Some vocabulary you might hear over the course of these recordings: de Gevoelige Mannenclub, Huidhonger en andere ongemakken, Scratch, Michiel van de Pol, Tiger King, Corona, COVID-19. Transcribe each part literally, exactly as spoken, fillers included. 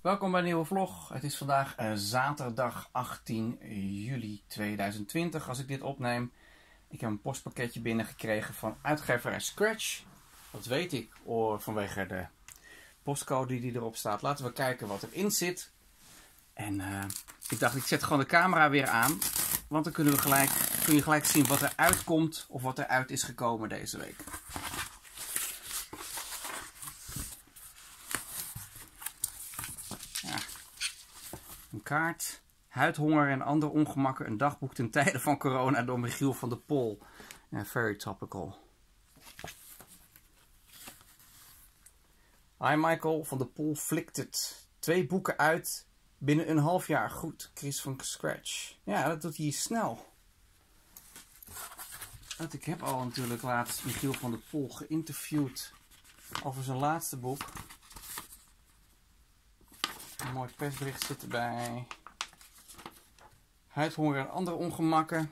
Welkom bij een nieuwe vlog. Het is vandaag uh, zaterdag achttien juli tweeduizend twintig als ik dit opneem. Ik heb een postpakketje binnengekregen van uitgeverij Scratch. Dat weet ik oh, vanwege de postcode die erop staat. Laten we kijken wat erin zit. En uh, ik dacht, ik zet gewoon de camera weer aan. Want dan kunnen we gelijk, kun je gelijk zien wat er uitkomt of wat er uit is gekomen deze week. Een kaart, Huidhonger en andere ongemakken, een dagboek ten tijde van corona door Michiel van de Pol. Uh, very topical. Hi Michael, van de Pol flikt het. Twee boeken uit binnen een half jaar. Goed, Chris van Scratch. Ja, dat doet hij snel. Want ik heb al natuurlijk laatst Michiel van de Pol geïnterviewd over zijn laatste boek. Een mooi persbericht zit erbij. Huidhonger en andere ongemakken.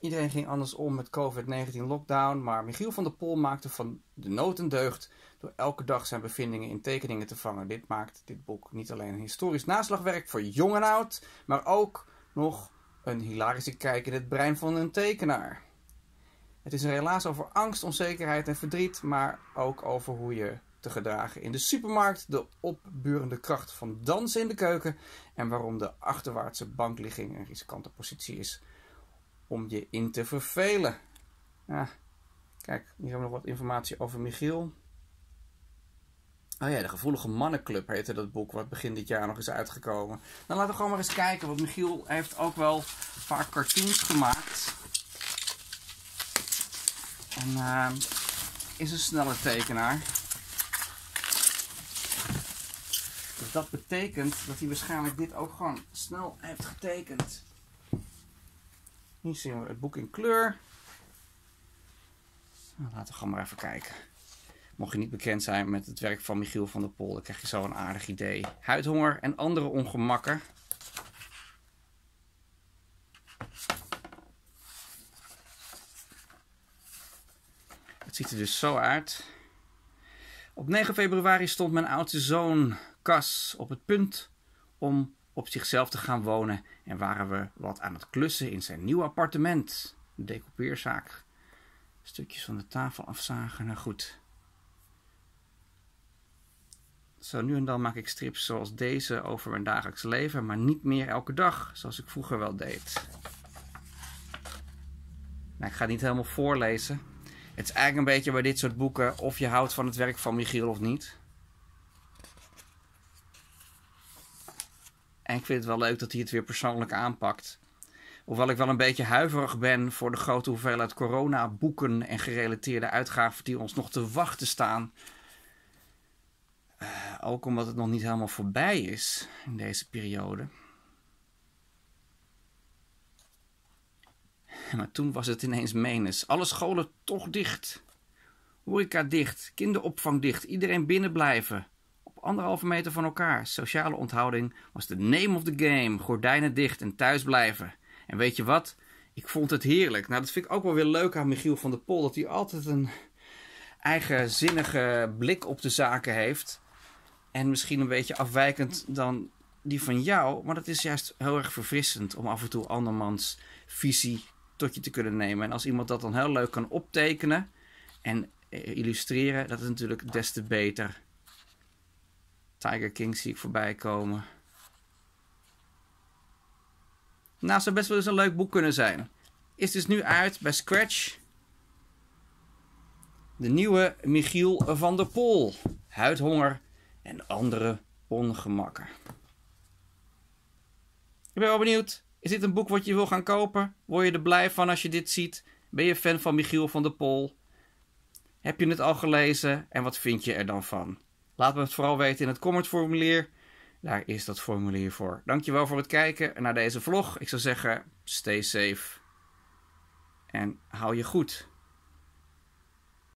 Iedereen ging anders om met COVID negentien lockdown. Maar Michiel van de Pol maakte van de nood een deugd door elke dag zijn bevindingen in tekeningen te vangen. Dit maakt dit boek niet alleen een historisch naslagwerk voor jong en oud, maar ook nog een hilarische kijk in het brein van een tekenaar. Het is een relaas over angst, onzekerheid en verdriet, maar ook over hoe je te gedragen in de supermarkt, de opburende kracht van dansen in de keuken en waarom de achterwaartse bankligging een riskante positie is om je in te vervelen. Ah, kijk, hier hebben we nog wat informatie over Michiel. Oh ja, de Gevoelige Mannenclub heette dat boek wat begin dit jaar nog is uitgekomen. Dan laten we gewoon maar eens kijken, want Michiel heeft ook wel vaak cartoons gemaakt. En uh, is een snelle tekenaar. Dus dat betekent dat hij waarschijnlijk dit ook gewoon snel heeft getekend. Hier zien we het boek in kleur. Nou, laten we gewoon maar even kijken. Mocht je niet bekend zijn met het werk van Michiel van der Pol, dan krijg je zo een aardig idee. Huidhonger en andere ongemakken. Het ziet er dus zo uit. Op negen februari stond mijn oudste zoon Cas op het punt om op zichzelf te gaan wonen en waren we wat aan het klussen in zijn nieuw appartement. De decoupeerzaak. Stukjes van de tafel afzagen. Nou goed. Zo nu en dan maak ik strips zoals deze over mijn dagelijks leven, maar niet meer elke dag zoals ik vroeger wel deed. Nou, ik ga het niet helemaal voorlezen. Het is eigenlijk een beetje bij dit soort boeken of je houdt van het werk van Michiel of niet. En ik vind het wel leuk dat hij het weer persoonlijk aanpakt. Hoewel ik wel een beetje huiverig ben voor de grote hoeveelheid corona-boeken en gerelateerde uitgaven die ons nog te wachten staan. Uh, ook omdat het nog niet helemaal voorbij is in deze periode. Maar toen was het ineens menens. Alle scholen toch dicht. Horeca dicht. Kinderopvang dicht. Iedereen binnen blijven. Op anderhalve meter van elkaar. Sociale onthouding was de name of the game. Gordijnen dicht en thuis blijven. En weet je wat? Ik vond het heerlijk. Nou, dat vind ik ook wel weer leuk aan Michiel van der Pol. Dat hij altijd een eigenzinnige blik op de zaken heeft. En misschien een beetje afwijkend dan die van jou. Maar dat is juist heel erg verfrissend om af en toe andermans visie tot je te kunnen nemen. En als iemand dat dan heel leuk kan optekenen en illustreren, dat is natuurlijk des te beter. Tiger King zie ik voorbij komen. Nou, zou best wel eens een leuk boek kunnen zijn. Is dus nu uit bij Scratch. De nieuwe Michiel van der Pol. Huidhonger en andere ongemakken. Ik ben wel benieuwd. Is dit een boek wat je wil gaan kopen? Word je er blij van als je dit ziet? Ben je fan van Michiel van der Pol? Heb je het al gelezen? En wat vind je er dan van? Laat me het vooral weten in het commentformulier. Daar is dat formulier voor. Dankjewel voor het kijken naar deze vlog. Ik zou zeggen, stay safe. En hou je goed.